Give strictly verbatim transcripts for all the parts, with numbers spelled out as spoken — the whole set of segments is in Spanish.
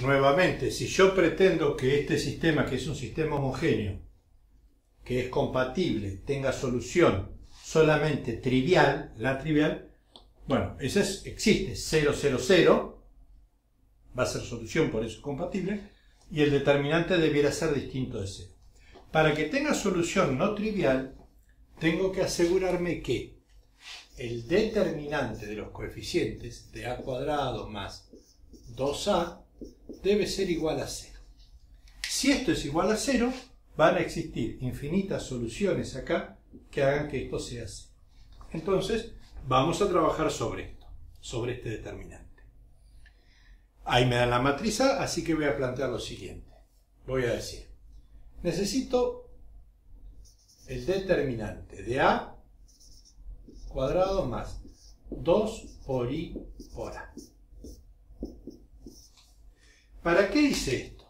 nuevamente, si yo pretendo que este sistema, que es un sistema homogéneo, que es compatible, tenga solución solamente trivial, la trivial, bueno, esa es, existe, cero, cero, cero, va a ser solución, por eso es compatible, y el determinante debiera ser distinto de cero. Para que tenga solución no trivial, tengo que asegurarme que el determinante de los coeficientes de a cuadrado más dos a debe ser igual a cero. Si esto es igual a cero, van a existir infinitas soluciones acá que hagan que esto sea así. Entonces, vamos a trabajar sobre esto, sobre este determinante. Ahí me dan la matriz A, así que voy a plantear lo siguiente. Voy a decir, necesito el determinante de A cuadrado más dos por I por A. ¿Para qué hice esto?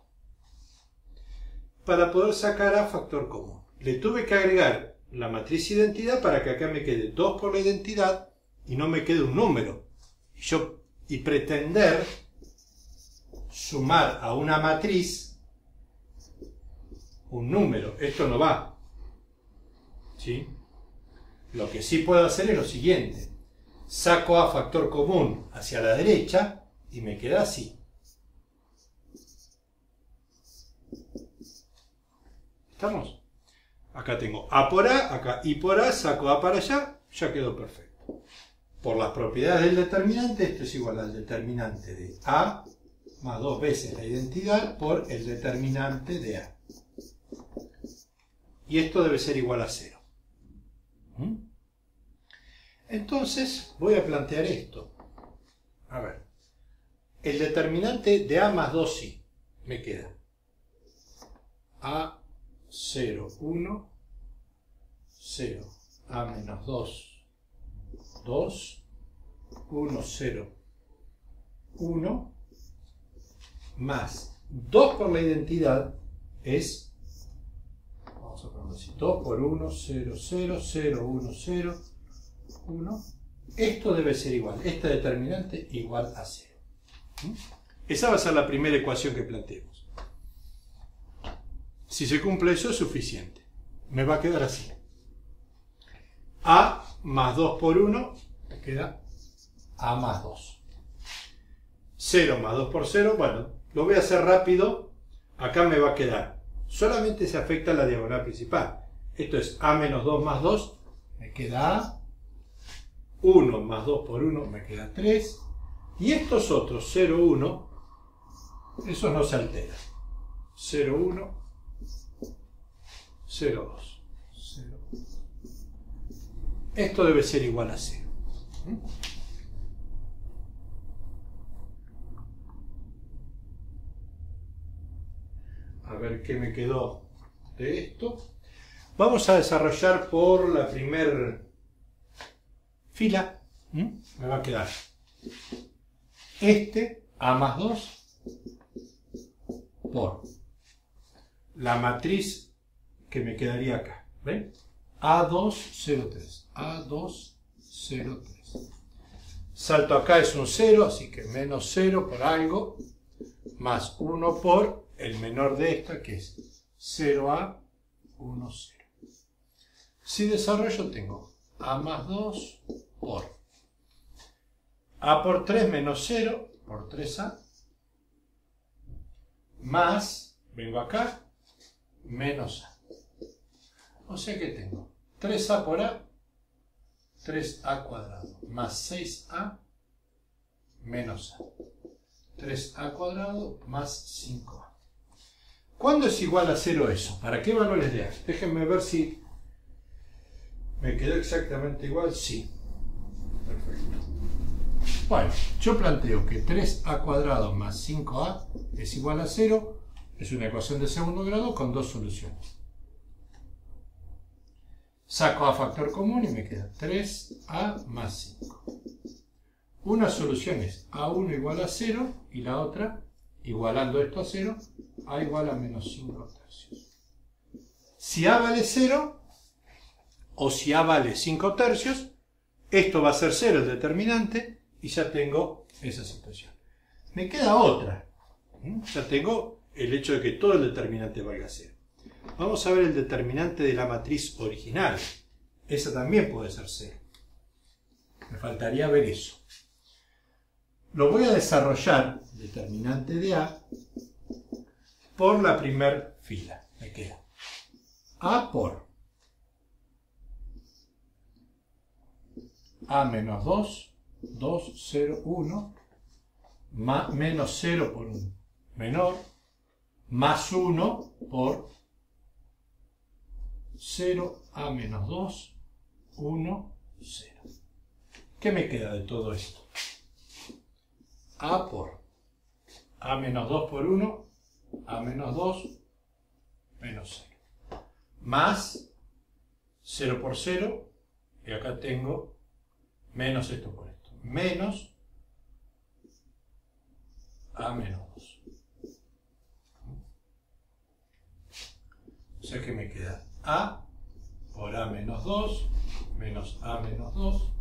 Para poder sacar A factor común. Le tuve que agregar la matriz identidad para que acá me quede dos por la identidad y no me quede un número. Y, yo, y pretender sumar a una matriz un número. Esto no va. ¿Sí? Lo que sí puedo hacer es lo siguiente. Saco a factor común hacia la derecha y me queda así. ¿Estamos? Acá tengo A por A, acá I por A, saco A para allá, ya quedó perfecto. Por las propiedades del determinante, esto es igual al determinante de A más dos veces la identidad por el determinante de A. Y esto debe ser igual a cero. ¿Mm? Entonces, voy a plantear esto. A ver, el determinante de A más dos i me queda A cero, uno, cero, A menos dos, dos, uno, cero, uno, más dos por la identidad es, vamos a ponerlo así, dos por uno, cero, cero, cero, uno, cero, uno, esto debe ser igual, este determinante igual a cero. ¿Mm? Esa va a ser la primera ecuación que planteemos. Si se cumple eso es suficiente. Me va a quedar así. A más dos por uno, me queda A más dos. cero más dos por cero, bueno, lo voy a hacer rápido. Acá me va a quedar. Solamente se afecta la diagonal principal. Esto es A menos dos más dos, me queda A. uno más dos por uno, me queda tres. Y estos otros, cero, uno, esos no se alteran. cero, uno, cero, dos, cero. Esto debe ser igual a cero. ¿Mm? A ver qué me quedó de esto. Vamos a desarrollar por la primera fila. ¿Mm? Me va a quedar este A más dos por la matriz que me quedaría acá, ¿ven? A dos, cero, tres, A dos, cero, tres. Salto acá es un cero, así que menos cero por algo, más uno por el menor de esta, que es cero A, uno, cero. Si desarrollo tengo A más dos por A por tres menos cero por tres A, más, vengo acá, menos A. O sea que tengo tres A por A, tres A cuadrado, más seis A, menos A. tres A cuadrado más cinco A. ¿Cuándo es igual a cero eso? ¿Para qué valores de A? Déjenme ver si me quedó exactamente igual. Sí. Perfecto. Bueno, yo planteo que tres A cuadrado más cinco A es igual a cero. Es una ecuación de segundo grado con dos soluciones. Saco A factor común y me queda tres A más cinco. Una solución es A uno igual a cero y la otra, igualando esto a cero, A igual a menos cinco tercios. Si A vale cero o si A vale cinco tercios, esto va a ser cero el determinante y ya tengo esa situación. Me queda otra, Ya tengo el hecho de que todo el determinante valga cero. Vamos a ver el determinante de la matriz original. Esa también puede ser cero. Me faltaría ver eso. Lo voy a desarrollar, determinante de A, por la primer fila. Me queda A por A menos dos, dos, cero, uno, más, menos cero por uno, menor, más uno por cero, A menos dos, uno, cero. ¿Qué me queda de todo esto? A por A menos dos por uno, A menos dos, menos cero. Más cero por cero, y acá tengo menos esto por esto. Menos A menos dos. O sea que me queda A por A menos dos, menos A menos dos.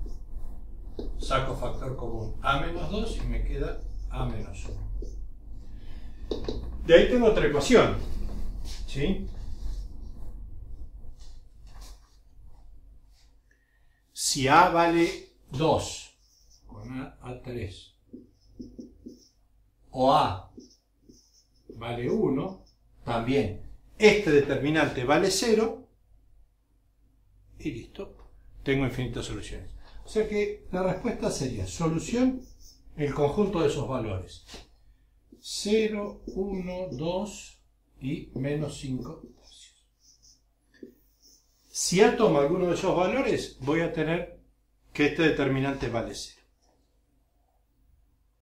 Saco factor común A menos dos y me queda A menos uno. De ahí tengo otra ecuación, ¿sí? Si A vale dos, con A, A tres, o A vale uno, también este determinante vale cero, y listo, tengo infinitas soluciones. O sea que la respuesta sería solución, el conjunto de esos valores. cero, uno, dos y menos cinco tercios. Si A toma alguno de esos valores, voy a tener que este determinante vale cero.